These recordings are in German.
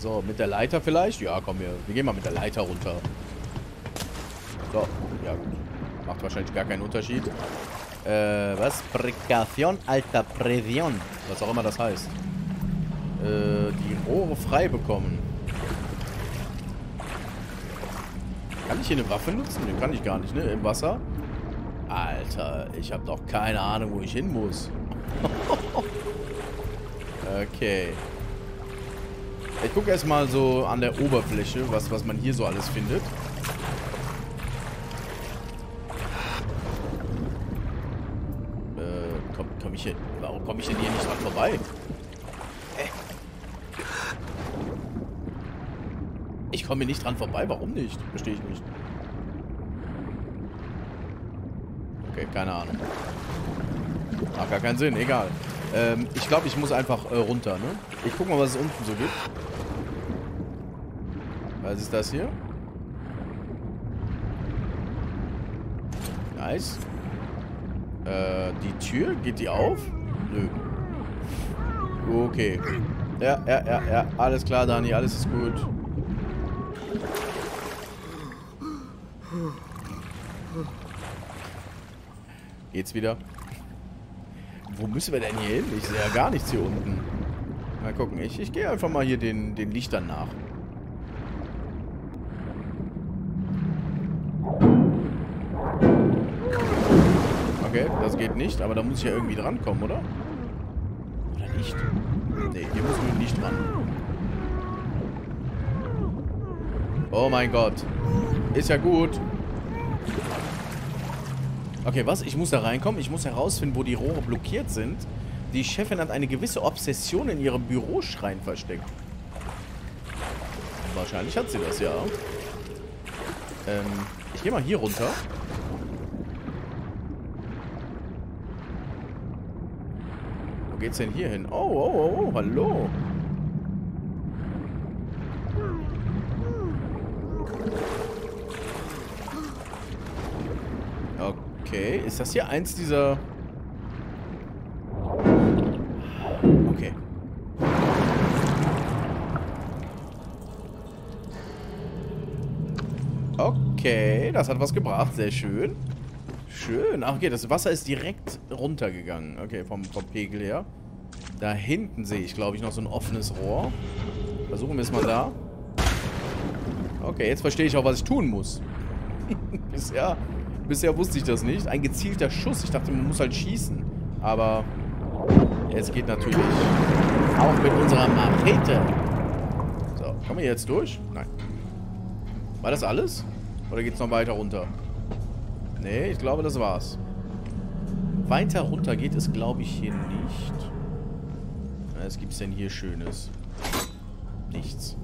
So, mit der Leiter vielleicht? Ja, komm, wir gehen mal mit der Leiter runter. So, ja gut. Macht wahrscheinlich gar keinen Unterschied. Was? Precación alta presión. Was auch immer das heißt. Die Rohre frei bekommen. Kann ich hier eine Waffe nutzen? Den kann ich gar nicht, ne? Im Wasser? Alter, ich habe doch keine Ahnung, wo ich hin muss. Okay. Ich gucke erstmal so an der Oberfläche, was man hier so alles findet. Warum komme ich denn hier nicht dran vorbei? Ich komme hier nicht dran vorbei, warum nicht? Verstehe ich nicht. Okay, keine Ahnung. Macht gar keinen Sinn, egal. Ich glaube, ich muss einfach runter, ne? Ich guck mal, was es unten so gibt. Was ist das hier? Nice. Die Tür? Geht die auf? Nö. Okay. Ja. Alles klar, Dani. Alles ist gut. Geht's wieder? Wo müssen wir denn hier hin? Ich sehe ja gar nichts hier unten. Mal gucken. Ich gehe einfach mal hier den Lichtern nach. Okay, das geht nicht, aber da muss ich ja irgendwie drankommen, oder? Oder nicht? Nee, hier müssen wir nicht dran. Oh mein Gott. Ist ja gut. Okay, was? Ich muss da reinkommen. Ich muss herausfinden, wo die Rohre blockiert sind. Die Chefin hat eine gewisse Obsession in ihrem Büroschrein versteckt. Wahrscheinlich hat sie das, ja. Ich gehe mal hier runter. Geht's denn hier hin? Oh, hallo. Okay, ist das hier eins dieser... Okay. Okay, das hat was gebracht, sehr schön. Schön. Ach, okay, das Wasser ist direkt runtergegangen. Okay, vom Pegel her. Da hinten sehe ich, glaube ich, noch so ein offenes Rohr. Versuchen wir es mal da. Okay, jetzt verstehe ich auch, was ich tun muss. Bisher wusste ich das nicht. Ein gezielter Schuss. Ich dachte, man muss halt schießen. Aber es geht natürlich auch mit unserer Machete. So, kommen wir jetzt durch? Nein. War das alles? Oder geht es noch weiter runter? Nee, ich glaube, das war's. Weiter runter geht es, glaube ich, hier nicht. Was gibt's denn hier Schönes? Nichts.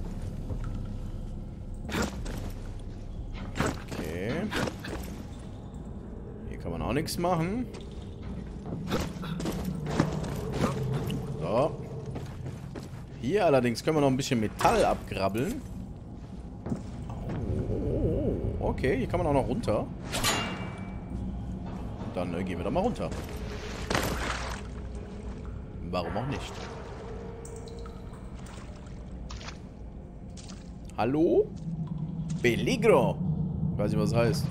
Okay. Hier kann man auch nichts machen. So. Hier allerdings können wir noch ein bisschen Metall abgrabbeln. Oh, okay, hier kann man auch noch runter. Dann gehen wir doch mal runter. Warum auch nicht? Hallo? Peligro! Ich weiß nicht, was das heißt.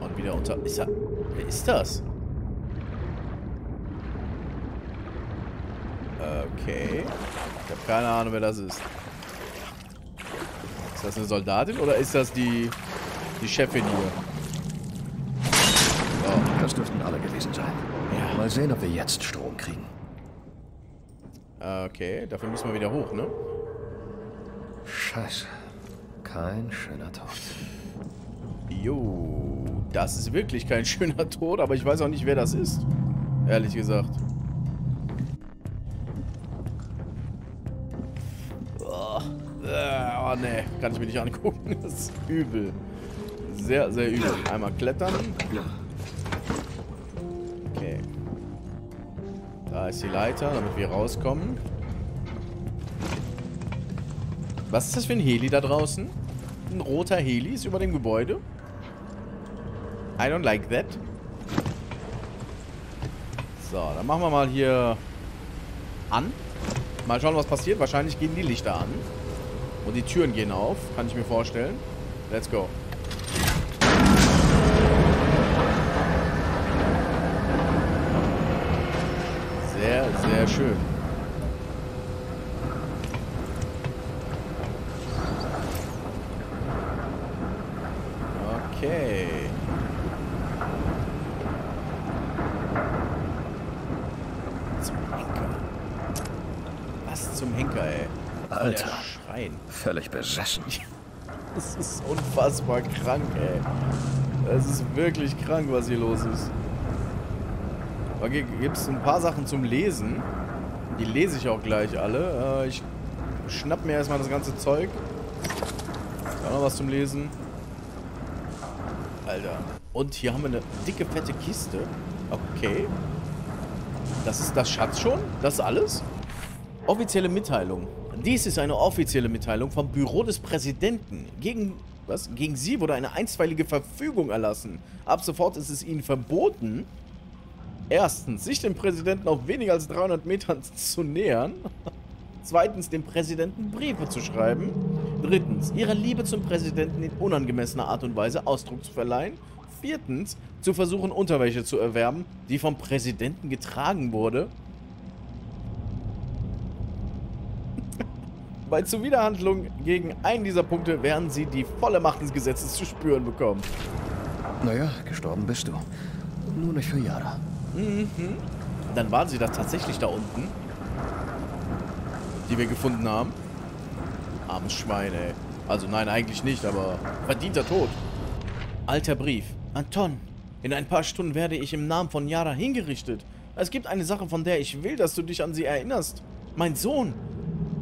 Und wieder unter... Ist da... Wer ist das? Okay. Ich habe keine Ahnung, wer das ist. Ist das eine Soldatin oder ist das die Chefin hier? Oh. Das dürften alle gewesen sein. Ja. Mal sehen, ob wir jetzt Strom kriegen. Okay, dafür müssen wir wieder hoch, ne? Scheiße. Kein schöner Tod. Jo, das ist wirklich kein schöner Tod, aber ich weiß auch nicht, wer das ist. Ehrlich gesagt. Oh, ne, kann ich mir nicht angucken. Das ist übel. Sehr, sehr übel. Einmal klettern. Okay. Da ist die Leiter, damit wir rauskommen. Was ist das für ein Heli da draußen? Ein roter Heli ist über dem Gebäude. I don't like that. So, dann machen wir mal hier an. Mal schauen, was passiert. Wahrscheinlich gehen die Lichter an. Und die Türen gehen auf. Kann ich mir vorstellen. Let's go. Sehr, sehr schön. Okay. Zum Henker. Was zum Henker, ey. Alter. Schrein. Völlig besessen. Das ist unfassbar krank, ey. Das ist wirklich krank, was hier los ist. Okay, gibt es ein paar Sachen zum Lesen. Die lese ich auch gleich alle. Ich schnapp mir erstmal das ganze Zeug. Da noch was zum Lesen. Alter. Und hier haben wir eine dicke, fette Kiste. Okay. Das ist das Schatz schon? Das ist alles? Offizielle Mitteilung. Dies ist eine offizielle Mitteilung vom Büro des Präsidenten. Gegen Sie wurde eine einstweilige Verfügung erlassen. Ab sofort ist es Ihnen verboten... Erstens, sich dem Präsidenten auf weniger als 300 Metern zu nähern. Zweitens, dem Präsidenten Briefe zu schreiben. Drittens, ihrer Liebe zum Präsidenten in unangemessener Art und Weise Ausdruck zu verleihen. Viertens, zu versuchen, Unterwäsche zu erwerben, die vom Präsidenten getragen wurde. Bei Zuwiderhandlung gegen einen dieser Punkte werden Sie die volle Macht des Gesetzes zu spüren bekommen. Naja, gestorben bist du. Nur nicht für Yara. Mhm. Dann waren sie da tatsächlich da unten. Die wir gefunden haben. Armes Schwein, ey. Also nein, eigentlich nicht, aber verdienter Tod. Alter Brief. Anton, in ein paar Stunden werde ich im Namen von Yara hingerichtet. Es gibt eine Sache, von der ich will, dass du dich an sie erinnerst. Mein Sohn,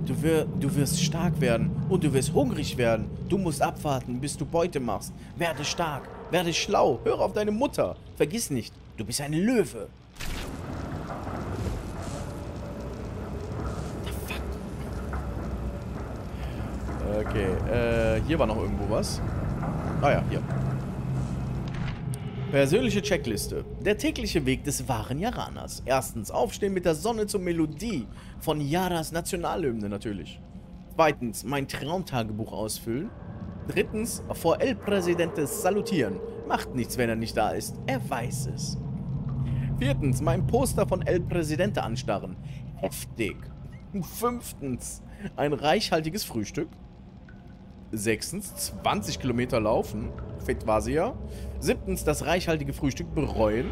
du wirst stark werden und du wirst hungrig werden. Du musst abwarten, bis du Beute machst. Werde stark, werde schlau, höre auf deine Mutter. Vergiss nicht. Du bist ein Löwe. Fuck. Okay, hier war noch irgendwo was. Ah ja, hier. Persönliche Checkliste. Der tägliche Weg des wahren Yaraners. Erstens, aufstehen mit der Sonne zur Melodie von Yaras Nationalhymne natürlich. Zweitens, mein Traumtagebuch ausfüllen. Drittens, vor El Presidente salutieren. Macht nichts, wenn er nicht da ist. Er weiß es. Viertens, mein Poster von El Presidente anstarren. Heftig. Fünftens, ein reichhaltiges Frühstück. Sechstens, 20 Kilometer laufen. Fit war sie ja. Siebtens, das reichhaltige Frühstück bereuen.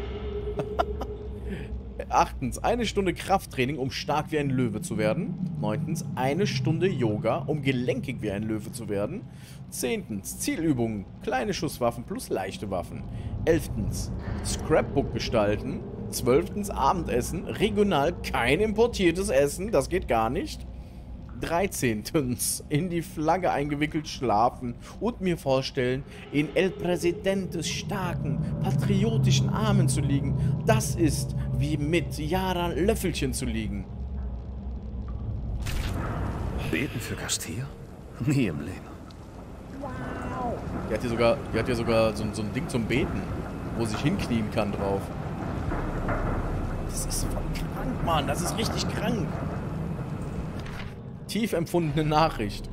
Achtens, eine Stunde Krafttraining, um stark wie ein Löwe zu werden. Neuntens, eine Stunde Yoga, um gelenkig wie ein Löwe zu werden. Zehntens, Zielübungen, kleine Schusswaffen plus leichte Waffen. Elftens, Scrapbook gestalten. Zwölftens, Abendessen, regional kein importiertes Essen, das geht gar nicht. 13. In die Flagge eingewickelt schlafen und mir vorstellen, in El Presidentes starken, patriotischen Armen zu liegen. Das ist, wie mit Yara Löffelchen zu liegen. Beten für Castillo? Nie im Leben. Wow. Die hat hier sogar so ein Ding zum Beten, wo sich hinknien kann drauf. Das ist voll krank, Mann. Das ist richtig krank. Tief empfundene Nachricht.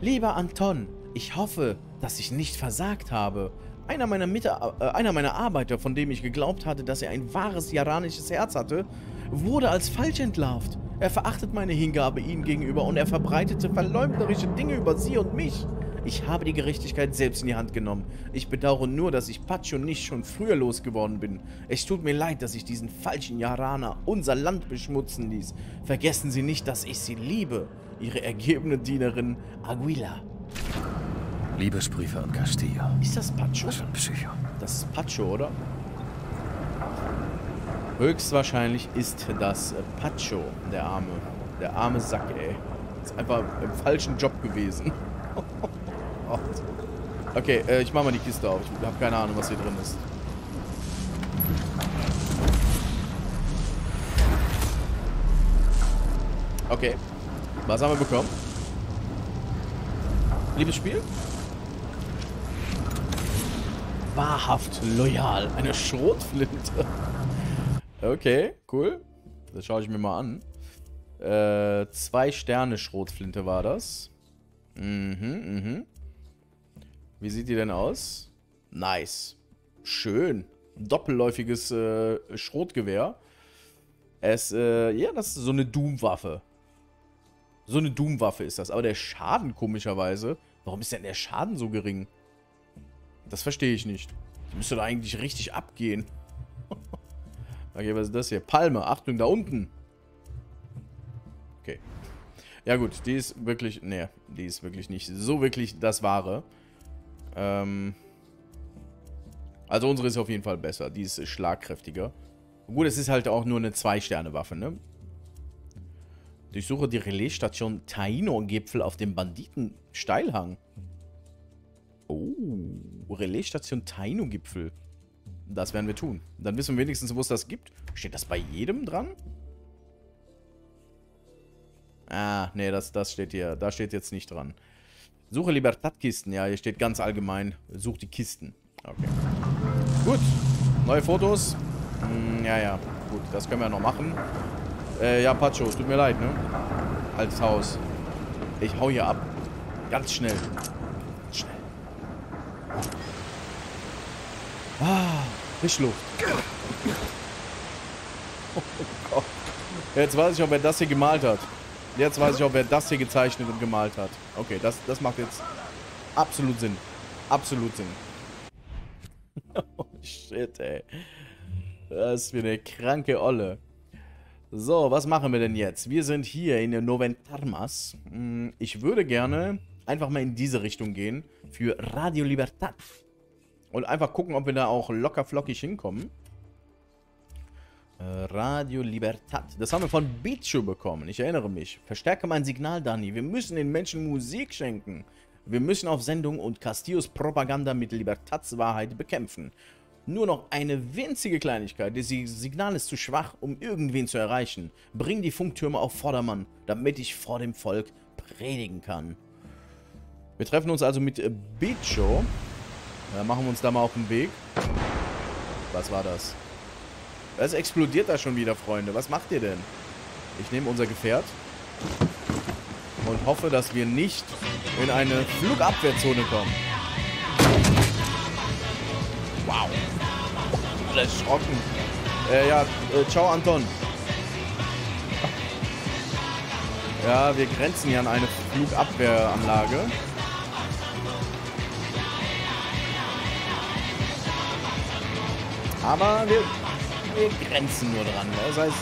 Lieber Anton, ich hoffe, dass ich nicht versagt habe. Einer meiner Arbeiter, von dem ich geglaubt hatte, dass er ein wahres yaranisches Herz hatte, wurde als falsch entlarvt. Er verachtet meine Hingabe ihm gegenüber und er verbreitete verleumderische Dinge über sie und mich. Ich habe die Gerechtigkeit selbst in die Hand genommen. Ich bedauere nur, dass ich Pacho nicht schon früher losgeworden bin. Es tut mir leid, dass ich diesen falschen Yaraner unser Land beschmutzen ließ. Vergessen Sie nicht, dass ich Sie liebe. Ihre ergebene Dienerin Aguila. Liebesbriefe an Castillo. Ist das Pacho? Das ist ein Psycho. Das ist Pacho, oder? Höchstwahrscheinlich ist das Pacho, der Arme. Der arme Sack, ey. Ist einfach im falschen Job gewesen. Okay, ich mach mal die Kiste auf. Ich hab keine Ahnung, was hier drin ist. Okay. Was haben wir bekommen? Liebes Spiel? Wahrhaft loyal. Eine Schrotflinte. Okay, cool. Das schaue ich mir mal an. Zwei Sterne Schrotflinte war das. Mhm, mhm. Wie sieht die denn aus? Nice. Schön. Ein doppelläufiges Schrotgewehr. Ja, das ist so eine Doom-Waffe. So eine Doom-Waffe ist das. Aber der Schaden komischerweise... Warum ist denn der Schaden so gering? Das verstehe ich nicht. Die müsste da eigentlich richtig abgehen. Okay, was ist das hier? Palme. Achtung, da unten. Okay. Ja gut, die ist wirklich... Nee, die ist wirklich nicht so wirklich das Wahre. Also unsere ist auf jeden Fall besser. Die ist schlagkräftiger. Gut, es ist halt auch nur eine 2-Sterne-Waffe, ne? Ich suche die Relaisstation Taino-Gipfel auf dem Banditensteilhang. Oh, Relaisstation Taino-Gipfel. Das werden wir tun. Dann wissen wir wenigstens, wo es das gibt. Steht das bei jedem dran? Ah, nee, das steht hier. Da steht jetzt nicht dran. Suche Libertad-Kisten. Ja, hier steht ganz allgemein, such die Kisten. Okay. Gut. Neue Fotos. Ja, ja. Gut, das können wir noch machen. Ja, Pacho, es tut mir leid, ne? Altes Haus. Ich hau hier ab. Ganz schnell. Schnell. Ah, Frischluft. Oh Gott. Jetzt weiß ich auch, wer das hier gemalt hat. Jetzt weiß ich auch, wer das hier gezeichnet und gemalt hat. Okay, das macht jetzt absolut Sinn. Absolut Sinn. Oh, shit, ey. Das ist wie eine kranke Olle. So, was machen wir denn jetzt? Wir sind hier in Noventarmas. Ich würde gerne einfach mal in diese Richtung gehen. Für Radio Libertad. Und einfach gucken, ob wir da auch locker flockig hinkommen. Radio Libertad. Das haben wir von Bicho bekommen. Ich erinnere mich. Verstärke mein Signal, Dani. Wir müssen den Menschen Musik schenken. Wir müssen auf Sendung und Castillos Propaganda mit Libertads Wahrheit bekämpfen. Nur noch eine winzige Kleinigkeit. Das Signal ist zu schwach, um irgendwen zu erreichen. Bring die Funktürme auf Vordermann, damit ich vor dem Volk predigen kann. Wir treffen uns also mit Bicho. Ja, machen wir uns da mal auf den Weg. Was war das? Was explodiert da schon wieder, Freunde? Was macht ihr denn? Ich nehme unser Gefährt und hoffe, dass wir nicht in eine Flugabwehrzone kommen. Wow. Das ist trocken. Ja, ciao Anton. Ja, wir grenzen hier an eine Flugabwehranlage. Aber wir grenzen nur dran. Das heißt,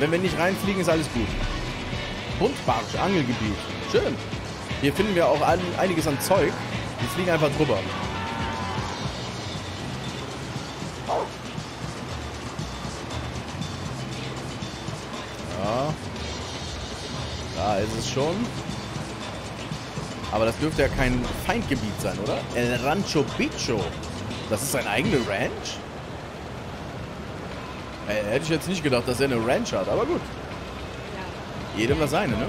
wenn wir nicht reinfliegen, ist alles gut. Buntbarsch, Angelgebiet. Schön. Hier finden wir auch einiges an Zeug. Wir fliegen einfach drüber. Da ist es schon. Aber das dürfte ja kein Feindgebiet sein, oder? El Rancho Bicho. Das ist seine eigene Ranch? Hätte ich jetzt nicht gedacht, dass er eine Ranch hat, aber gut. Jedem das seine, ne?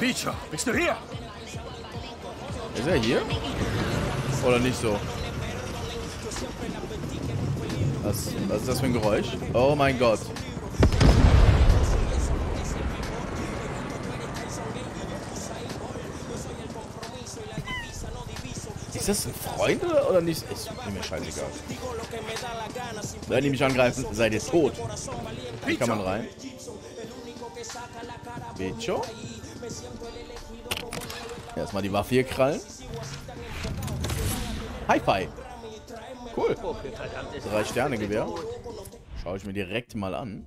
Bicho, bist du hier? Ist er hier? Oder nicht so? Was ist das für ein Geräusch? Oh mein Gott. Ist das ein Freund oder nicht? Ist mir scheißegal. Wenn die mich angreifen, seid ihr tot. Wie kann man rein? Bicho? Erstmal die Waffe hier krallen. Hi-Fi. Cool. 3-Sterne-Gewehr. Schaue ich mir direkt mal an.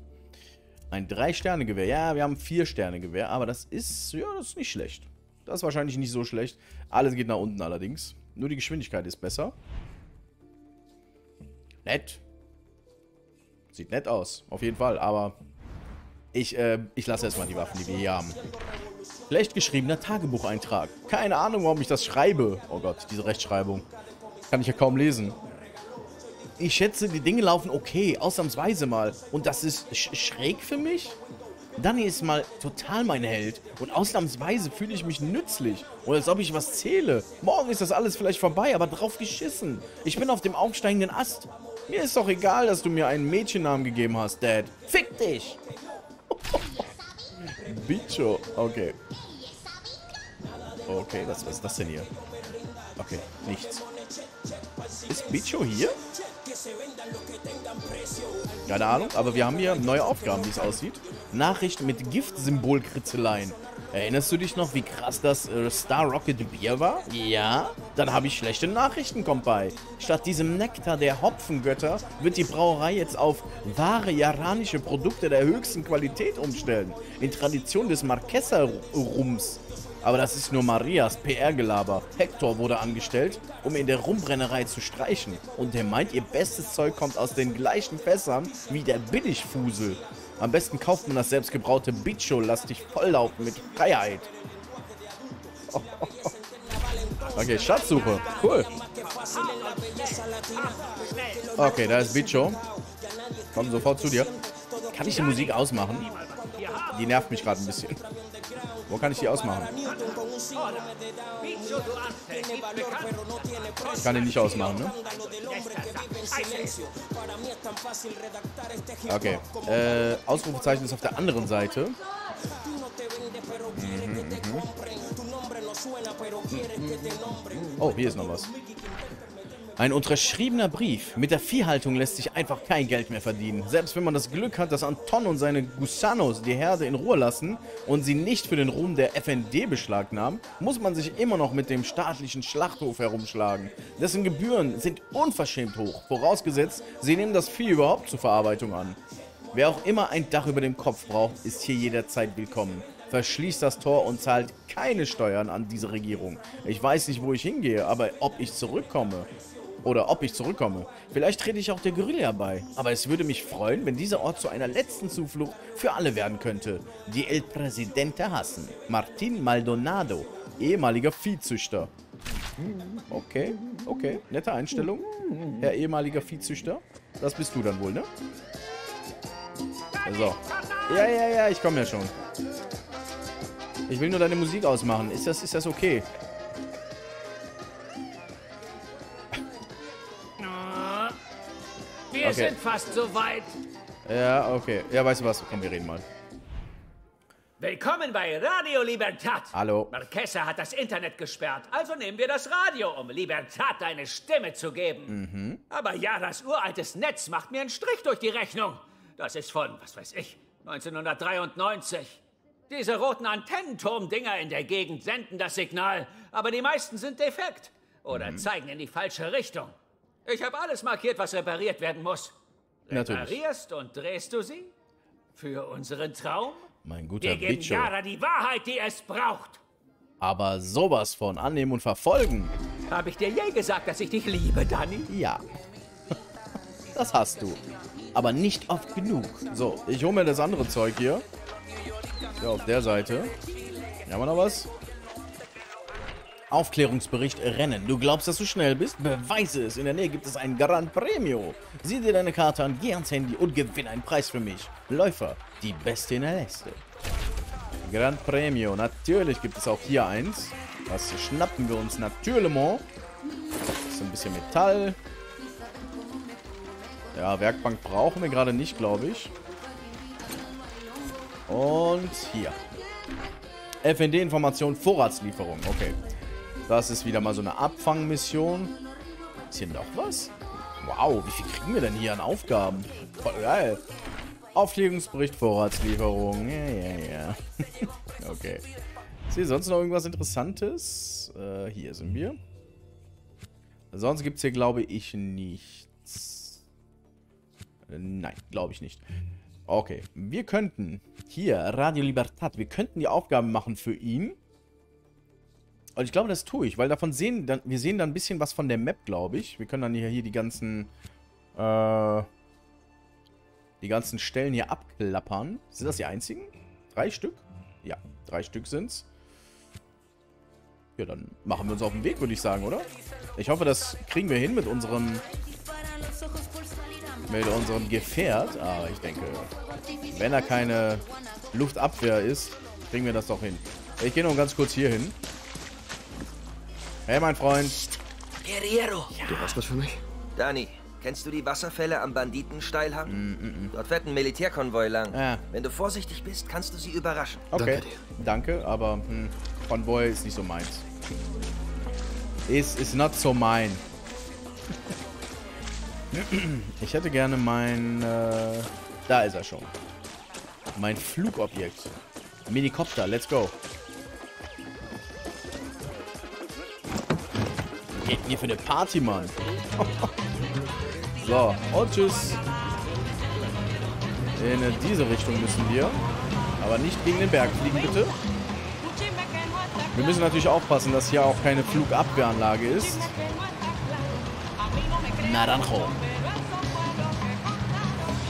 Ein 3-Sterne-Gewehr. Ja, wir haben 4-Sterne-Gewehr. Aber das ist, ja, das ist nicht schlecht. Das ist wahrscheinlich nicht so schlecht. Alles geht nach unten allerdings. Nur die Geschwindigkeit ist besser. Nett. Sieht nett aus, auf jeden Fall. Aber ich lasse erstmal die Waffen, die wir hier haben. Schlecht geschriebener Tagebucheintrag. Keine Ahnung, warum ich das schreibe. Oh Gott, diese Rechtschreibung. Kann ich ja kaum lesen. Ich schätze, die Dinge laufen okay, ausnahmsweise mal. Und das ist schräg für mich? Dani ist mal total mein Held und ausnahmsweise fühle ich mich nützlich und als ob ich was zähle. Morgen ist das alles vielleicht vorbei, aber drauf geschissen. Ich bin auf dem aufsteigenden Ast. Mir ist doch egal, dass du mir einen Mädchennamen gegeben hast, Dad. Fick dich! Bicho, okay. Okay, was ist das denn hier? Okay, nichts. Ist Bicho hier? Keine Ahnung, aber wir haben hier neue Aufgaben, wie es aussieht. Nachricht mit Gift-Symbol-Kritzeleien. Erinnerst du dich noch, wie krass das Star Rocket Bier war? Ja? Dann habe ich schlechte Nachrichten, Kompay. Statt diesem Nektar der Hopfengötter wird die Brauerei jetzt auf wahre jaranische Produkte der höchsten Qualität umstellen. In Tradition des Marquesa-Rums. Aber das ist nur Marias PR-Gelaber. Hector wurde angestellt, um in der Rumbrennerei zu streichen. Und der meint, ihr bestes Zeug kommt aus den gleichen Fässern wie der Billigfusel. Am besten kauft man das selbstgebraute Bicho, lass dich volllaufen mit Freiheit. Okay, Schatzsuche. Cool. Okay, da ist Bicho. Komm sofort zu dir. Kann ich die Musik ausmachen? Die nervt mich gerade ein bisschen. Wo kann ich die ausmachen? Ich kann die nicht ausmachen, ne? Okay. Ausrufezeichen ist auf der anderen Seite. Oh, hier ist noch was. Ein unterschriebener Brief. Mit der Viehhaltung lässt sich einfach kein Geld mehr verdienen. Selbst wenn man das Glück hat, dass Anton und seine Gusanos die Herde in Ruhe lassen und sie nicht für den Ruhm der FND beschlagnahmen, muss man sich immer noch mit dem staatlichen Schlachthof herumschlagen. Dessen Gebühren sind unverschämt hoch, vorausgesetzt, sie nehmen das Vieh überhaupt zur Verarbeitung an. Wer auch immer ein Dach über dem Kopf braucht, ist hier jederzeit willkommen. Verschließt das Tor und zahlt keine Steuern an diese Regierung. Ich weiß nicht, wo ich hingehe, aber ob ich zurückkomme... Vielleicht trete ich auch der Guerilla bei. Aber es würde mich freuen, wenn dieser Ort zu einer letzten Zuflucht für alle werden könnte. Die El Presidente hassen. Martin Maldonado, ehemaliger Viehzüchter. Okay, okay. Nette Einstellung. Herr ehemaliger Viehzüchter. Das bist du dann wohl, ne? So. Ja, ja, ja, ich komme ja schon. Ich will nur deine Musik ausmachen. Ist das okay? Okay. Wir sind fast so weit. Ja, okay. Ja, weißt du was? Komm, wir reden mal. Willkommen bei Radio Libertad. Hallo. Marquesa hat das Internet gesperrt, also nehmen wir das Radio, um Libertad eine Stimme zu geben. Mhm. Aber Yaras uraltes Netz macht mir einen Strich durch die Rechnung. Das ist von, was weiß ich, 1993. Diese roten Antennenturmdinger in der Gegend senden das Signal, aber die meisten sind defekt oder zeigen in die falsche Richtung. Ich habe alles markiert, was repariert werden muss. Reparierst und drehst du sie? Für unseren Traum? Mein guter Bicho. Wir geben Yara die Wahrheit, die es braucht. Aber sowas von annehmen und verfolgen. Habe ich dir je gesagt, dass ich dich liebe, Dani? Ja. Das hast du. Aber nicht oft genug. So, ich hole mir das andere Zeug hier. Ja, auf der Seite. Haben wir noch was? Aufklärungsbericht Rennen. Du glaubst, dass du schnell bist? Beweise es. In der Nähe gibt es ein Grand Premio. Sieh dir deine Karte an, geh ans Handy und gewinn einen Preis für mich. Läufer, die Beste in der Liste. Grand Premio. Natürlich gibt es auch hier eins. Was schnappen wir uns? Natürlich. Das ist ein bisschen Metall. Ja, Werkbank brauchen wir gerade nicht, glaube ich. Und hier. FND-Information, Vorratslieferung. Okay. Das ist wieder mal so eine Abfangmission. Ist hier noch was? Wow, wie viel kriegen wir denn hier an Aufgaben? Voll geil. Aufklärungsbericht, Vorratslieferung. Ja, ja, ja. Okay. Ist hier sonst noch irgendwas Interessantes? Hier sind wir. Sonst gibt es hier, glaube ich, nichts. Nein, glaube ich nicht. Okay, wir könnten hier, Radio Libertad, wir könnten die Aufgaben machen für ihn. Und ich glaube, das tue ich, weil davon wir sehen dann ein bisschen was von der Map, glaube ich. Wir können dann hier die ganzen Stellen hier abklappern. Sind das die einzigen? 3 Stück? Ja, 3 Stück sind's. Ja, dann machen wir uns auf den Weg, würde ich sagen, oder? Ich hoffe, das kriegen wir hin mit unserem Gefährt. Aber ich denke, wenn er keine Luftabwehr ist, kriegen wir das doch hin. Ich gehe noch ganz kurz hier hin. Hey, mein Freund. Guerrero. Ja. Du hast was für mich? Dani, kennst du die Wasserfälle am Banditensteilhang? Dort fährt ein Militärkonvoi lang. Ja. Wenn du vorsichtig bist, kannst du sie überraschen. Okay, danke, aber Konvoi ist nicht so meins. Ist not so mein. Ich hätte gerne mein... da ist er schon. Mein Flugobjekt. Minikopter, let's go. Geht mir für eine Party, Mann. So, und tschüss. In diese Richtung müssen wir. Aber nicht gegen den Berg fliegen, bitte. Wir müssen natürlich aufpassen, dass hier auch keine Flugabwehranlage ist. Naranjo.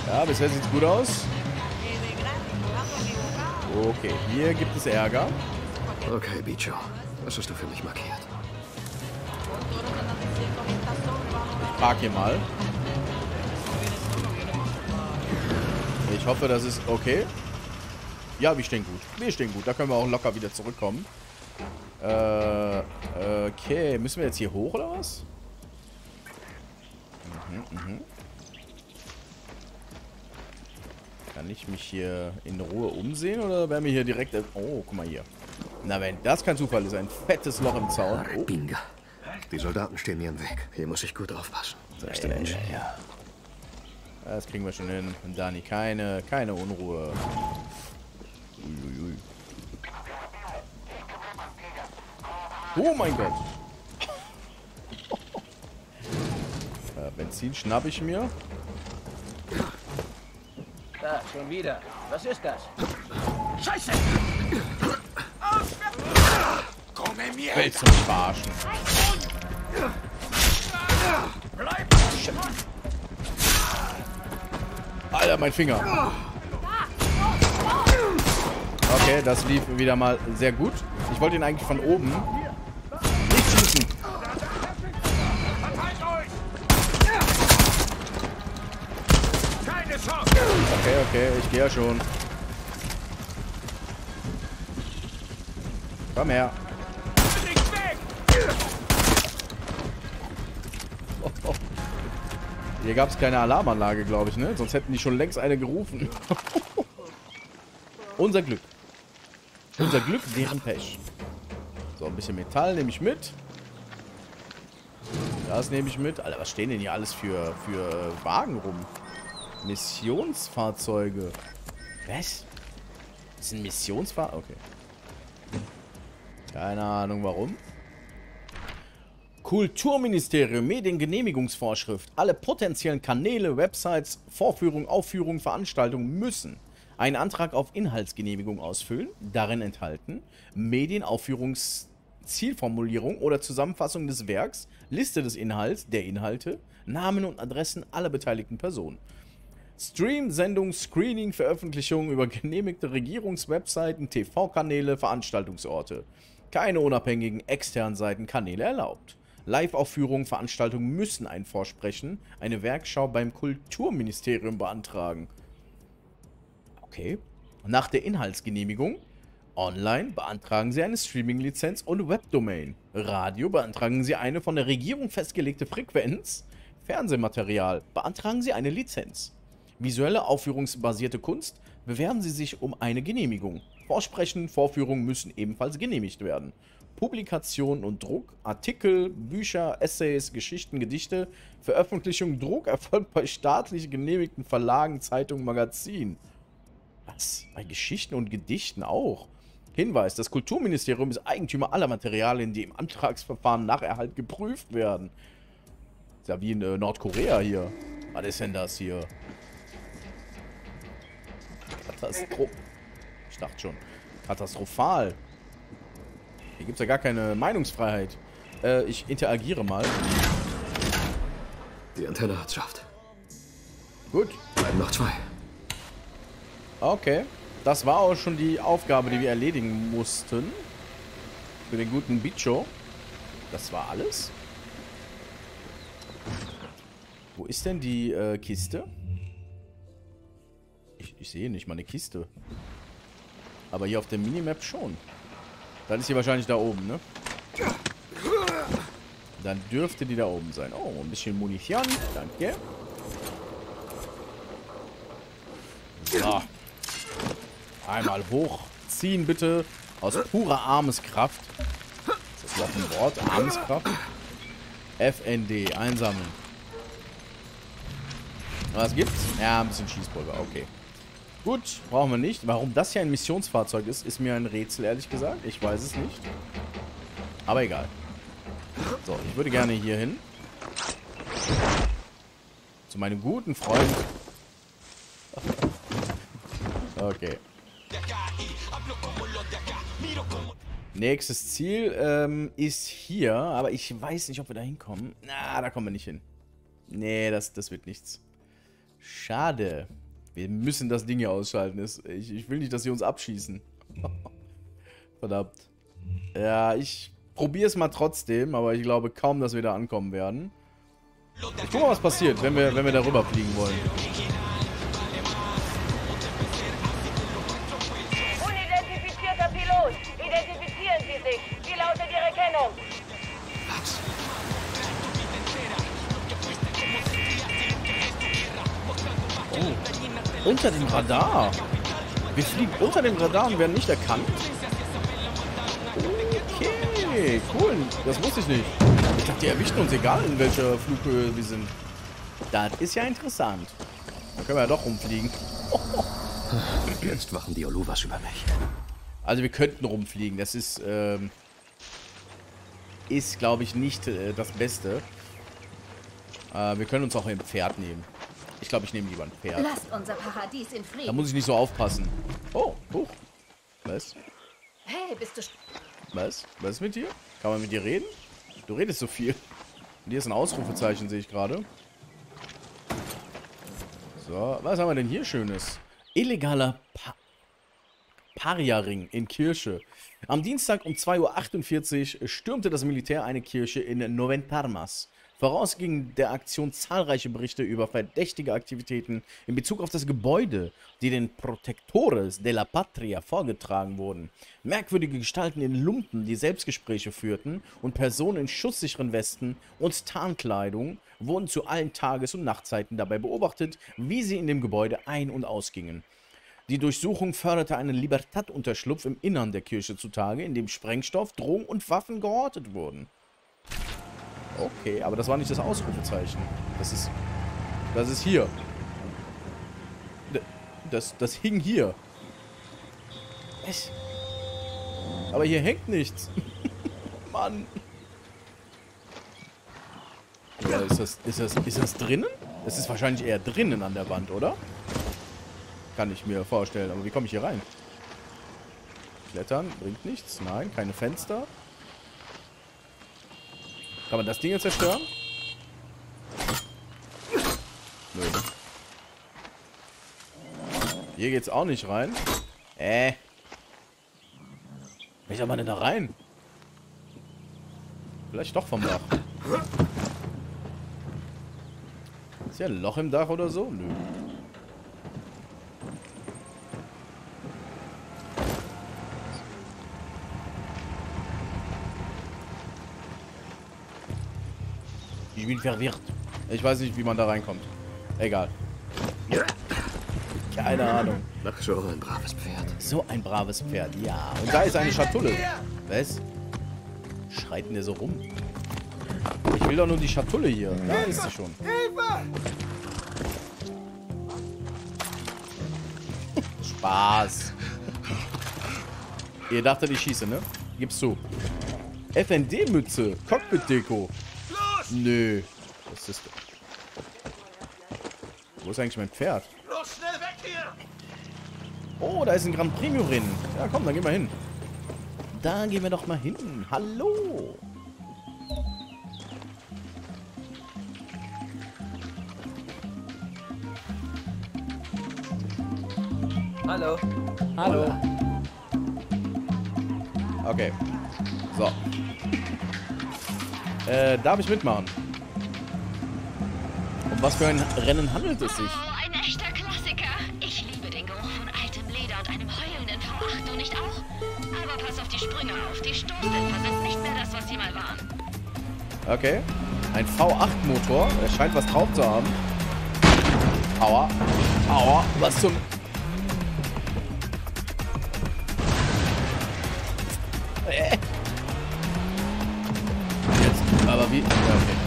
Ja, bisher sieht's gut aus. Okay, hier gibt es Ärger. Okay, Bicho. Was hast du für mich markiert? Ich park hier mal. Ich hoffe, das ist okay. Ja, wir stehen gut. Wir stehen gut. Da können wir auch locker wieder zurückkommen. Okay. Müssen wir jetzt hier hoch oder was? Kann ich mich hier in Ruhe umsehen oder werden wir hier direkt... Oh, guck mal hier. Na wenn, das kein Zufall ist. Ein fettes Loch im Zaun. Oh. Die Soldaten stehen mir im Weg. Hier muss ich gut aufpassen. Sagst du Mensch? Ja. Das kriegen wir schon hin. Dani, keine Unruhe. Uiuiui. Oh mein Gott. Benzin schnapp ich mir. Da, schon wieder. Was ist das? Scheiße! Willst du mich verarschen? Shit. Alter, mein Finger. Okay, das lief wieder mal sehr gut. Ich wollte ihn eigentlich von oben nicht schießen. Okay, ich gehe ja schon. Komm her. Hier gab es keine Alarmanlage, glaube ich, ne? Sonst hätten die schon längst eine gerufen. Unser Glück. Unser Glück, deren Pech. So, ein bisschen Metall nehme ich mit. Das nehme ich mit. Alter, was stehen denn hier alles für Wagen rum? Missionsfahrzeuge. Was? Das sind Missionsfahrzeuge? Okay. Keine Ahnung, warum. Kulturministerium, Mediengenehmigungsvorschrift. Alle potenziellen Kanäle, Websites, Vorführungen, Aufführungen, Veranstaltungen müssen einen Antrag auf Inhaltsgenehmigung ausfüllen, darin enthalten Medienaufführungszielformulierung oder Zusammenfassung des Werks, Liste des Inhalts, der Inhalte, Namen und Adressen aller beteiligten Personen. Stream, Sendung, Screening, Veröffentlichung über genehmigte Regierungswebseiten, TV-Kanäle, Veranstaltungsorte. Keine unabhängigen externen Seiten, Kanäle erlaubt. Live-Aufführungen, Veranstaltungen müssen ein Vorsprechen, eine Werkschau beim Kulturministerium beantragen. Okay. Nach der Inhaltsgenehmigung online beantragen Sie eine Streaming-Lizenz und Webdomain. Radio beantragen Sie eine von der Regierung festgelegte Frequenz. Fernsehmaterial beantragen Sie eine Lizenz. Visuelle aufführungsbasierte Kunst bewerben Sie sich um eine Genehmigung. Vorsprechen, Vorführungen müssen ebenfalls genehmigt werden. Publikation und Druck, Artikel, Bücher, Essays, Geschichten, Gedichte, Veröffentlichung, Druck erfolgt bei staatlich genehmigten Verlagen, Zeitungen, Magazinen. Was? Bei Geschichten und Gedichten auch? Hinweis, das Kulturministerium ist Eigentümer aller Materialien, die im Antragsverfahren nach Erhalt geprüft werden. Ist ja wie in Nordkorea hier. Was ist denn das hier? Ich dachte schon. Katastrophal. Hier gibt es ja gar keine Meinungsfreiheit. Ich interagiere mal. Die Antenne hat's geschafft. Gut. Bleiben noch zwei. Okay. Das war auch schon die Aufgabe, die wir erledigen mussten. Für den guten Bicho. Das war alles. Wo ist denn die Kiste? Ich sehe nicht mal eine Kiste. Aber hier auf der Minimap schon. Dann ist sie wahrscheinlich da oben, ne? Dann dürfte die da oben sein. Oh, ein bisschen Munition. Danke. So. Einmal hochziehen, bitte. Aus purer Armeskraft. Ist das noch ein Wort? Armeskraft. FND. Einsammeln. Was gibt's? Ja, ein bisschen Schießpulver. Okay. Gut, brauchen wir nicht. Warum das hier ein Missionsfahrzeug ist, ist mir ein Rätsel, ehrlich gesagt. Ich weiß es nicht. Aber egal. So, ich würde gerne hier hin. Zu meinem guten Freund. Okay. Nächstes Ziel ist hier, aber ich weiß nicht, ob wir da hinkommen. Na, da kommen wir nicht hin. Nee, das wird nichts. Schade. Wir müssen das Ding hier ausschalten. Ich will nicht, dass sie uns abschießen. Verdammt. Ja, ich probiere es mal trotzdem, aber ich glaube kaum, dass wir da ankommen werden. Ich guck mal, was passiert, wenn wir da rüber fliegen wollen. Unidentifizierter Pilot, identifizieren Sie sich. Wie lautet Ihre Kennung? Oh. Unter dem Radar. Wir fliegen unter dem Radar und werden nicht erkannt. Okay, cool. Das wusste ich nicht. Ich dachte, die erwischen uns egal, in welcher Flughöhe wir sind. Das ist ja interessant. Da können wir ja doch rumfliegen. Jetzt wachen die Oluvas über mich. Also wir könnten rumfliegen. Das ist glaube ich, nicht das Beste. Wir können uns auch ein Pferd nehmen. Ich glaube, ich nehme lieber ein Pferd. Lasst unser Paradies in Frieden. Da muss ich nicht so aufpassen. Oh, hoch. Was? Hey, bist du... Was? Was ist mit dir? Kann man mit dir reden? Du redest so viel. Und hier ist ein Ausrufezeichen, sehe ich gerade. So, was haben wir denn hier Schönes? Illegaler Paria-Ring in Kirche. Am Dienstag um 2:48 Uhr stürmte das Militär eine Kirche in Noventarmas. Voraus gingen der Aktion zahlreiche Berichte über verdächtige Aktivitäten in Bezug auf das Gebäude, die den Protectores de la Patria vorgetragen wurden. Merkwürdige Gestalten in Lumpen, die Selbstgespräche führten, und Personen in schusssicheren Westen und Tarnkleidung wurden zu allen Tages- und Nachtzeiten dabei beobachtet, wie sie in dem Gebäude ein- und ausgingen. Die Durchsuchung förderte einen Libertad-Unterschlupf im Innern der Kirche zutage, in dem Sprengstoff, Drogen und Waffen gehortet wurden. Okay, aber das war nicht das Ausrufezeichen. Das ist hier. Das hing hier. Was? Aber hier hängt nichts. Mann. Ja, ist das drinnen? Es ist wahrscheinlich eher drinnen an der Wand, oder? Kann ich mir vorstellen. Aber wie komme ich hier rein? Klettern bringt nichts. Nein, keine Fenster. Kann man das Ding jetzt zerstören? Nö. Hier geht's auch nicht rein. Wie soll man denn da rein? Vielleicht doch vom Dach. Ist ja ein Loch im Dach oder so? Nö. Ich bin verwirrt. Ich weiß nicht, wie man da reinkommt. Egal. Keine Ahnung. So ein braves Pferd. So ein braves Pferd, ja. Und da ist eine Schatulle. Was? Schreit denn der so rum? Ich will doch nur die Schatulle hier. Da ist sie schon. Spaß. Ihr dachtet, ich schieße, ne? Gib's zu. FND-Mütze. Cockpit-Deko. Nö. Was ist das? Wo ist eigentlich mein Pferd? Los, schnell weg hier! Oh, da ist ein Grand Premio drin. Ja, komm, dann gehen wir hin. Da gehen wir doch mal hin. Hallo! Hallo. Hallo. Hola. Okay. So. Darf ich mitmachen? Um was für ein Rennen handelt es sich? Oh, ein echter Klassiker. Ich liebe den Geruch von altem Leder und einem heulenden, verwachten du nicht auch? Aber pass auf die Sprünge auf. Die Stoßdämpfer sind nicht mehr das, was sie mal waren. Okay. Ein V8-Motor. Er scheint was drauf zu haben. Aua. Aua. Was zum... Jetzt. Aber wie... Okay.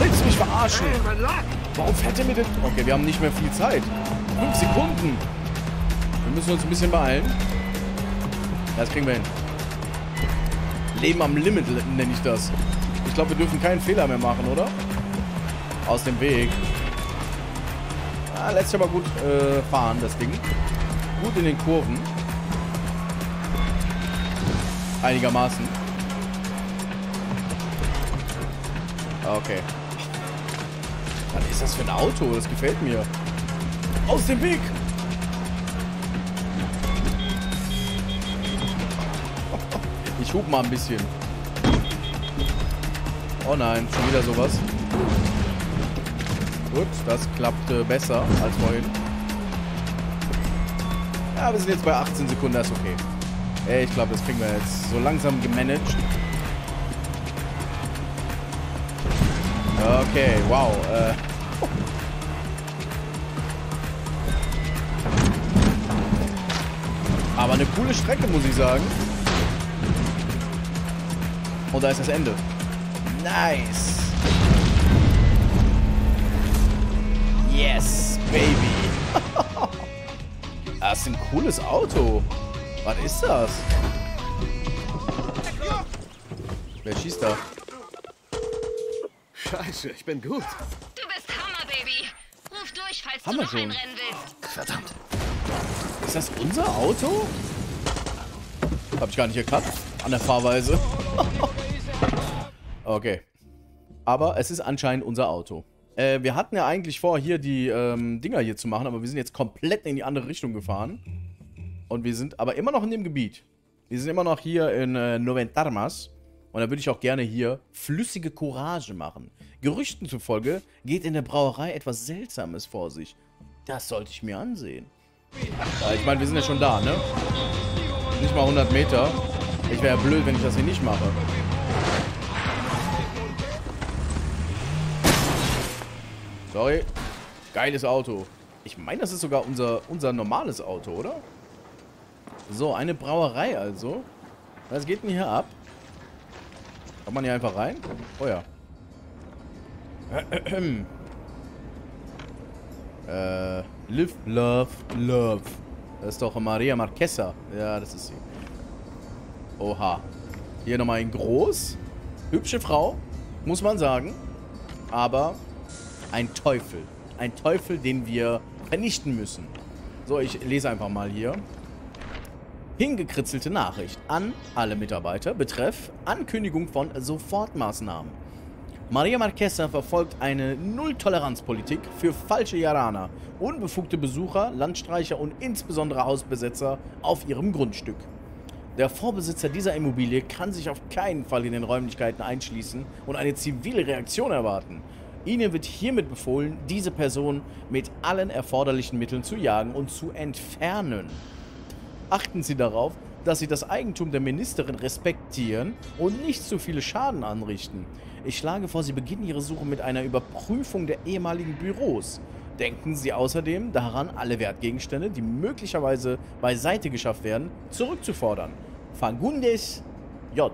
Willst du mich verarschen? Warum fährt er mit dem... Okay, wir haben nicht mehr viel Zeit. 5 Sekunden. Wir müssen uns ein bisschen beeilen. Das kriegen wir hin. Leben am Limit nenne ich das. Ich glaube, wir dürfen keinen Fehler mehr machen, oder? Aus dem Weg. Ah, lässt sich aber gut fahren, das Ding. Gut in den Kurven. Einigermaßen. Okay. Was ist das für ein Auto? Das gefällt mir. Aus dem Weg! Ich hub mal ein bisschen. Oh nein, schon wieder sowas. Gut, das klappte besser als vorhin. Ja, wir sind jetzt bei 18 Sekunden, das ist okay. Ey, ich glaube, das kriegen wir jetzt so langsam gemanagt. Okay, wow. Aber eine coole Strecke, muss ich sagen. Und da ist das Ende. Nice. Yes, baby. Das ist ein cooles Auto. Was ist das? Wer schießt da? Scheiße, ich bin gut. Du bist Hammer, Baby. Ruf durch, falls du noch ein Rennen willst. Verdammt. Ist das unser Auto? Hab ich gar nicht erkannt. An der Fahrweise. Okay. Aber es ist anscheinend unser Auto. Wir hatten ja eigentlich vor, hier die Dinger hier zu machen, aber wir sind jetzt komplett in die andere Richtung gefahren. Und wir sind aber immer noch in dem Gebiet. Wir sind immer noch hier in Noventarmas. Und da würde ich auch gerne hier flüssige Courage machen. Gerüchten zufolge geht in der Brauerei etwas Seltsames vor sich. Das sollte ich mir ansehen. Ich meine, wir sind ja schon da, ne? Nicht mal 100 Meter. Ich wäre ja blöd, wenn ich das hier nicht mache. Sorry. Geiles Auto. Ich meine, das ist sogar unser normales Auto, oder? So, eine Brauerei also. Was geht denn hier ab? Kommt man hier einfach rein? Oh ja. Live, love, love. Das ist doch Maria Marquesa. Ja, das ist sie. Oha. Hier nochmal in groß. Hübsche Frau, muss man sagen. Aber ein Teufel. Ein Teufel, den wir vernichten müssen. So, ich lese einfach mal hier. Hingekritzelte Nachricht an alle Mitarbeiter betreff Ankündigung von Sofortmaßnahmen. Maria Marquesa verfolgt eine Null-Toleranz-Politik für falsche Yaraner, unbefugte Besucher, Landstreicher und insbesondere Hausbesetzer auf ihrem Grundstück. Der Vorbesitzer dieser Immobilie kann sich auf keinen Fall in den Räumlichkeiten einschließen und eine zivile Reaktion erwarten. Ihnen wird hiermit befohlen, diese Person mit allen erforderlichen Mitteln zu jagen und zu entfernen. Achten Sie darauf, dass Sie das Eigentum der Ministerin respektieren und nicht zu viele Schaden anrichten. Ich schlage vor, Sie beginnen Ihre Suche mit einer Überprüfung der ehemaligen Büros. Denken Sie außerdem daran, alle Wertgegenstände, die möglicherweise beiseite geschafft werden, zurückzufordern. Fagundes J.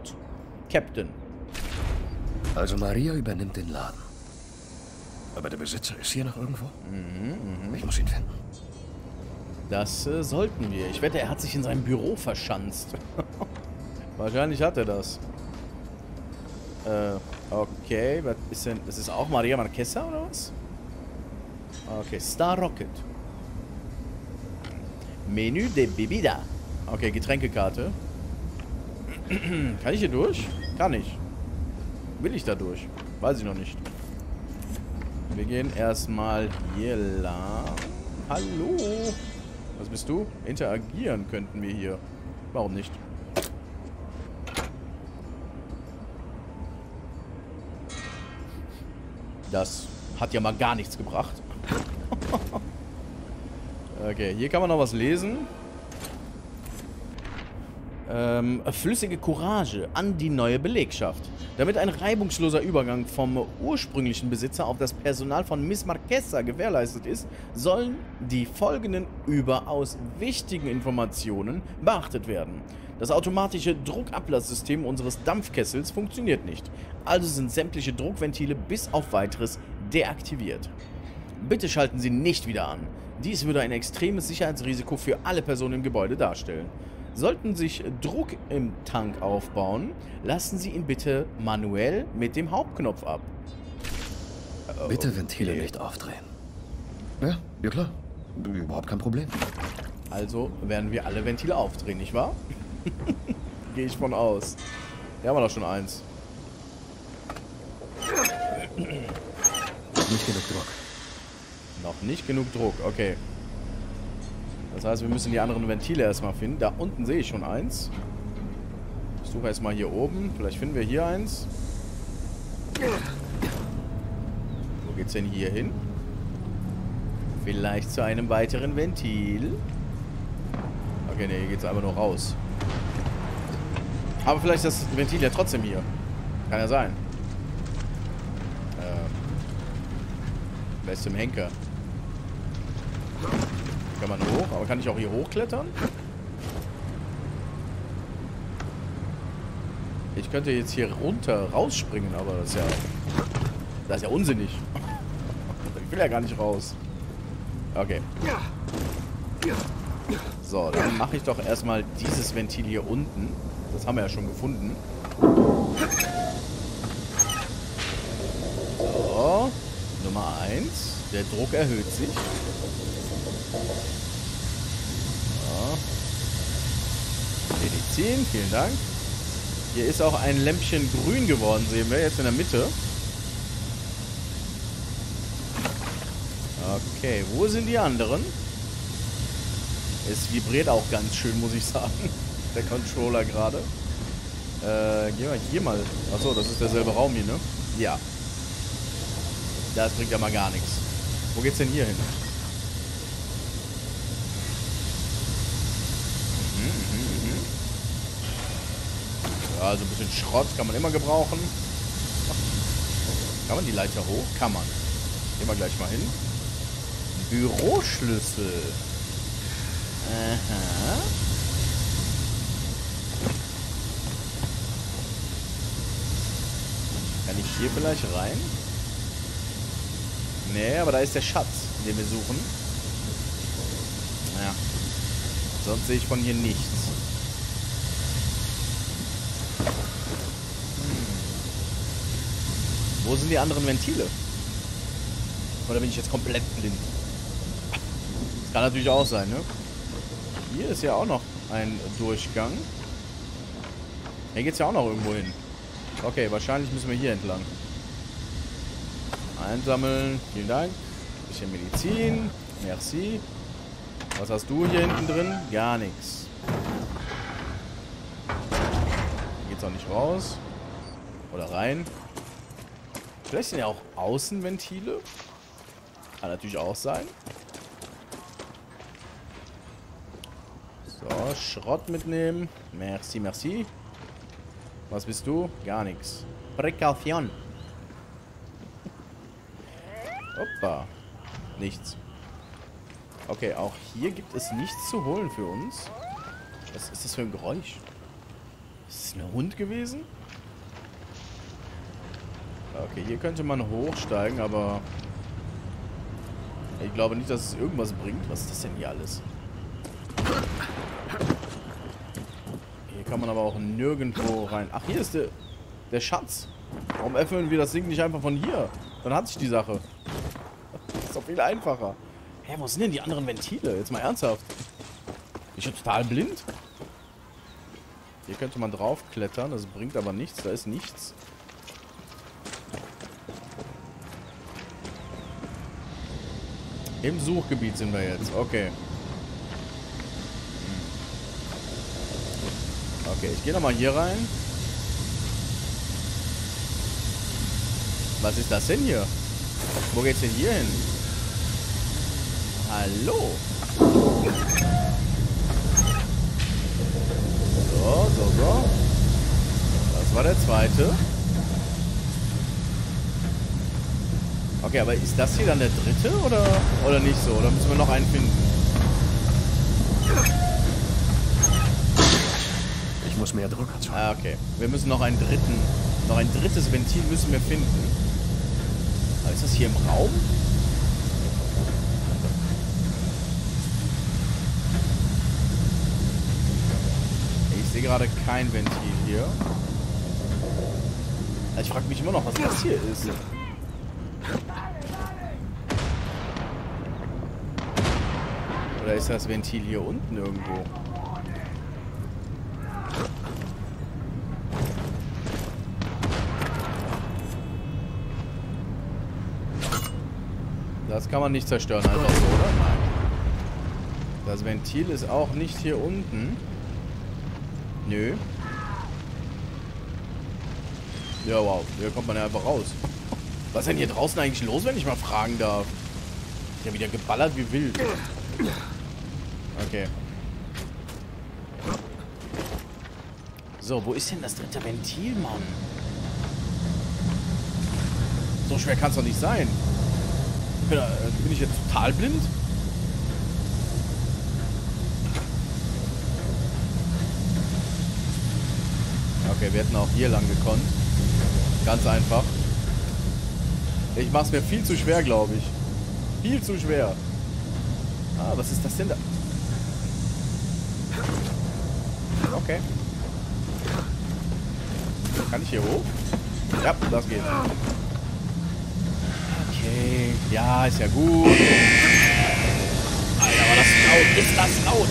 Captain. Also Maria übernimmt den Laden. Aber der Besitzer ist hier noch irgendwo? Ich muss ihn finden. Das sollten wir. Ich wette, er hat sich in seinem Büro verschanzt. Wahrscheinlich hat er das. Okay. Was ist denn? Ist es auch Maria Marquesa oder was? Okay. Star Rocket. Menü de Bebida. Okay, Getränkekarte. Kann ich hier durch? Kann ich. Will ich da durch? Weiß ich noch nicht. Wir gehen erstmal hier lang. Hallo. Was bist du? Interagieren könnten wir hier. Warum nicht? Das hat ja mal gar nichts gebracht. Okay, hier kann man noch was lesen. flüssige Courage an die neue Belegschaft, damit ein reibungsloser Übergang vom ursprünglichen Besitzer auf das Personal von Miss Marquesa gewährleistet ist, sollen die folgenden überaus wichtigen Informationen beachtet werden. Das automatische Druckablasssystem unseres Dampfkessels funktioniert nicht, also sind sämtliche Druckventile bis auf weiteres deaktiviert. Bitte schalten Sie nicht wieder an. Dies würde ein extremes Sicherheitsrisiko für alle Personen im Gebäude darstellen. Sollten sich Druck im Tank aufbauen, lassen Sie ihn bitte manuell mit dem Hauptknopf ab. Okay. Bitte Ventile nicht aufdrehen. Ja klar. Überhaupt kein Problem. Also werden wir alle Ventile aufdrehen, nicht wahr? Gehe ich von aus. Wir haben doch schon eins. Nicht genug Druck. Noch nicht genug Druck, okay. Das heißt, wir müssen die anderen Ventile erstmal finden. Da unten sehe ich schon eins. Ich suche erstmal hier oben. Vielleicht finden wir hier eins. Wo geht's denn hier hin? Vielleicht zu einem weiteren Ventil. Okay, ne, hier geht's einfach nur raus. Aber vielleicht ist das Ventil ja trotzdem hier. Kann ja sein. Wer ist im Henker? Kann man hoch, aber kann ich auch hier hochklettern? Ich könnte jetzt hier runter rausspringen, aber das ist ja unsinnig. Ich will ja gar nicht raus. Okay. So, dann mache ich doch erstmal dieses Ventil hier unten. Das haben wir ja schon gefunden. So, Nummer 1. Der Druck erhöht sich. Ja. Medizin, vielen Dank. Hier ist auch ein Lämpchen grün geworden, sehen wir jetzt in der Mitte. Okay, wo sind die anderen? Es vibriert auch ganz schön, muss ich sagen. Der Controller gerade. Gehen wir hier mal. Achso, das ist derselbe Raum hier, ne? Ja. Das bringt ja mal gar nichts. Wo geht's denn hier hin? Also ein bisschen Schrott kann man immer gebrauchen. Kann man die Leiter hoch? Kann man. Gehen wir gleich mal hin. Büroschlüssel. Aha. Kann ich hier vielleicht rein? Nee, aber da ist der Schatz, den wir suchen. Ja. Sonst sehe ich von hier nichts. Wo sind die anderen Ventile? Oder bin ich jetzt komplett blind? Das kann natürlich auch sein, ne? Hier ist ja auch noch ein Durchgang. Hier geht's ja auch noch irgendwo hin. Okay, wahrscheinlich müssen wir hier entlang. Einsammeln. Vielen Dank. Ein bisschen Medizin. Merci. Was hast du hier hinten drin? Gar nichts. Hier geht's auch nicht raus. Oder rein. Vielleicht sind ja auch Außenventile. Kann natürlich auch sein. So, Schrott mitnehmen. Merci, merci. Was bist du? Gar nichts. Precación. Hoppa. Nichts. Okay, auch hier gibt es nichts zu holen für uns. Was ist das für ein Geräusch? Ist es ein Hund gewesen? Okay, hier könnte man hochsteigen, aber ich glaube nicht, dass es irgendwas bringt. Was ist das denn hier alles? Hier kann man aber auch nirgendwo rein. Ach, hier ist der Schatz. Warum öffnen wir das Ding nicht einfach von hier? Dann hat sich die Sache. Das ist doch viel einfacher. Hä, wo sind denn die anderen Ventile? Jetzt mal ernsthaft. Ich bin total blind. Hier könnte man draufklettern, das bringt aber nichts. Da ist nichts. Im Suchgebiet sind wir jetzt. Okay. Okay, ich gehe nochmal hier rein. Was ist das denn hier? Wo geht's denn hier hin? Hallo? So, So, so, so. Das war der zweite. Okay, aber ist das hier dann der dritte oder nicht so? Oder müssen wir noch einen finden? Ich muss mehr Druck erzeugen. Ah, okay. Wir müssen noch einen dritten. Noch ein drittes Ventil müssen wir finden. Aber ist das hier im Raum? Ich sehe gerade kein Ventil hier. Ich frage mich immer noch, was das hier ist. Oder ist das Ventil hier unten irgendwo? Das kann man nicht zerstören, einfach so, oder? Nein. Das Ventil ist auch nicht hier unten. Nö. Ja, wow. Hier kommt man ja einfach raus. Was ist denn hier draußen eigentlich los, wenn ich mal fragen darf? Ist ja wieder geballert wie wild. Okay. So, wo ist denn das dritte Ventil, Mann? So schwer kann es doch nicht sein. Bin ich jetzt total blind? Okay, wir hätten auch hier lang gekonnt. Ganz einfach. Ich mach's mir viel zu schwer, glaube ich. Viel zu schwer. Ah, was ist das denn da? Okay. Kann ich hier hoch? Ja, das geht. Okay. Ja, ist ja gut. Alter, war das laut. Ist das laut?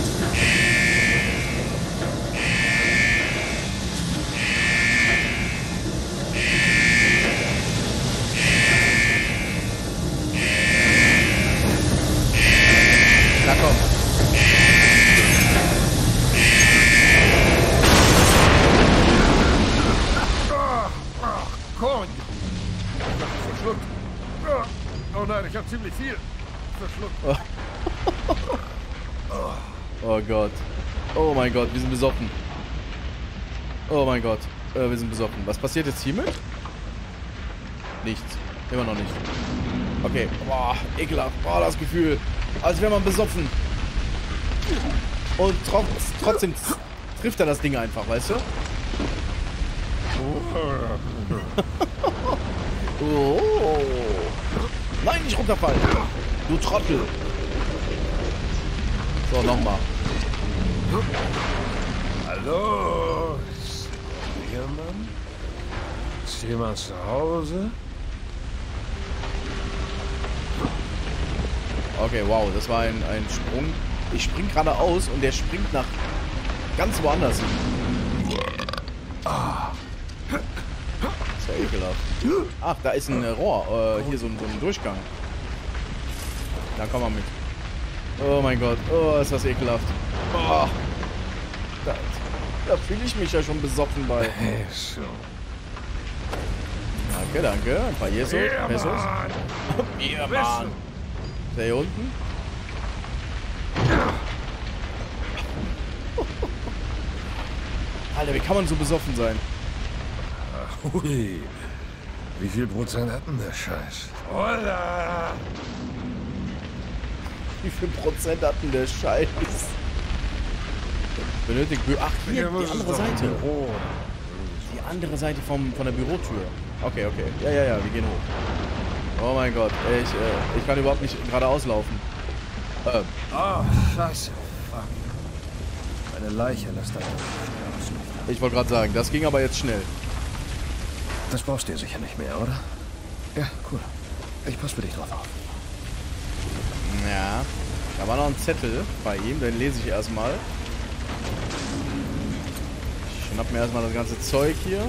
Na komm. Korn. Ich hab das verschluckt. Oh nein, ich hab ziemlich viel verschluckt. Oh Gott. Oh mein Gott, wir sind besoffen. Oh mein Gott, wir sind besoffen. Was passiert jetzt hiermit? Nichts. Immer noch nicht. Okay. Boah, ekelhaft. Boah, das Gefühl. Als wäre man besoffen. Und trotzdem trifft er das Ding einfach, weißt du? Oh. Nein, nicht runterfallen. Du Trottel. So, nochmal. Hallo? Seemann? Ist jemand zu Hause? Okay, wow, das war ein Sprung. Ich spring geradeaus und der springt nach ganz woanders hin. Ah. Das war ekelhaft. Ach, da ist ein Rohr. Hier so ein Durchgang. Da komm mal mit. Oh mein Gott. Oh, ist das ekelhaft. Oh. Da fühle ich mich ja schon besoffen bei. Danke, danke. Ein paar Pesos. Ja, Mann. Der hier unten? Alter, wie kann man so besoffen sein? Hui. Wie viel Prozent hat denn der Scheiß? Holla! Wie viel Prozent hat denn der Scheiß? Benötigt... Ach, hier, die andere Seite. Die andere Seite von der Bürotür. Okay, okay. Ja, wir gehen hoch. Oh mein Gott, ich kann überhaupt nicht geradeaus laufen. Oh, scheiße. Fuck. Eine Leiche lässt da draußen. Ich wollte gerade sagen, das ging aber jetzt schnell. Das brauchst du ja sicher nicht mehr, oder? Ja, cool. Ich passe für dich drauf auf. Ja, da war noch ein Zettel bei ihm, den lese ich erstmal. Ich schnapp mir erstmal das ganze Zeug hier.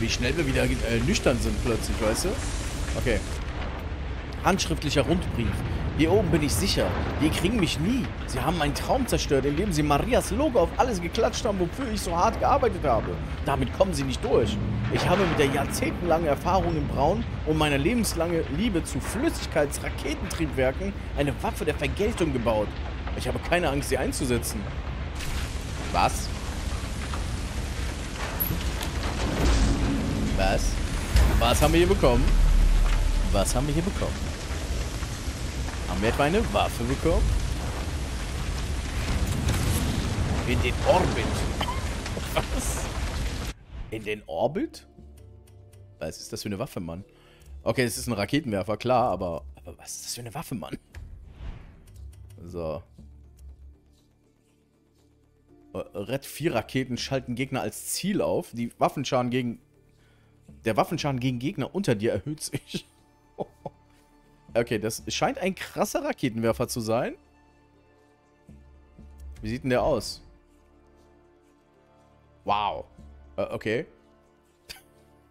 Wie schnell wir wieder nüchtern sind plötzlich, weißt du? Okay. Handschriftlicher Rundbrief. Hier oben bin ich sicher. Die kriegen mich nie. Sie haben meinen Traum zerstört, indem sie Marias Logo auf alles geklatscht haben, wofür ich so hart gearbeitet habe. Damit kommen sie nicht durch. Ich habe mit der jahrzehntelangen Erfahrung im Brauen und meiner lebenslangen Liebe zu Flüssigkeitsraketentriebwerken eine Waffe der Vergeltung gebaut. Ich habe keine Angst, sie einzusetzen. Was? Was? Was haben wir hier bekommen? Was haben wir hier bekommen? Haben wir etwa eine Waffe bekommen? In den Orbit. Was? In den Orbit? Was ist das für eine Waffe, Mann? Okay, es ist ein Raketenwerfer, klar, aber was ist das für eine Waffe, Mann? So. Red 4 Raketen schalten Gegner als Ziel auf. Der Waffenschaden gegen Gegner unter dir erhöht sich. Okay, das scheint ein krasser Raketenwerfer zu sein. Wie sieht denn der aus? Wow. Okay.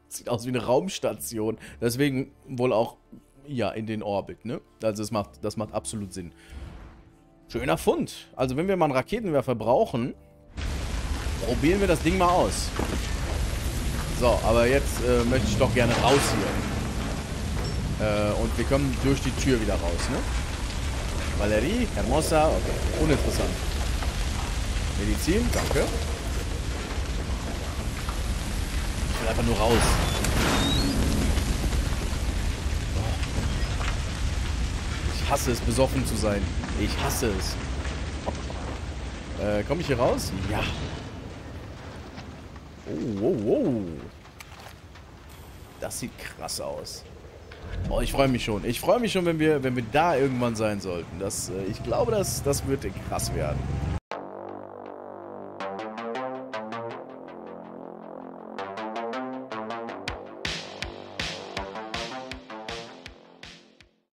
Sieht aus wie eine Raumstation. Deswegen wohl auch, ja, in den Orbit, ne? Also das macht absolut Sinn. Schöner Fund. Also wenn wir mal einen Raketenwerfer brauchen, probieren wir das Ding mal aus. So, aber jetzt möchte ich doch gerne raus hier. Und wir kommen durch die Tür wieder raus, ne? Valerie, Hermosa, okay. Uninteressant. Medizin, danke. Ich will einfach nur raus. Ich hasse es, besoffen zu sein. Ich hasse es. Komme ich hier raus? Ja. Oh, wow, wow. Das sieht krass aus. Oh, ich freue mich schon. Ich freue mich schon, wenn wir da irgendwann sein sollten. Ich glaube, das wird krass werden.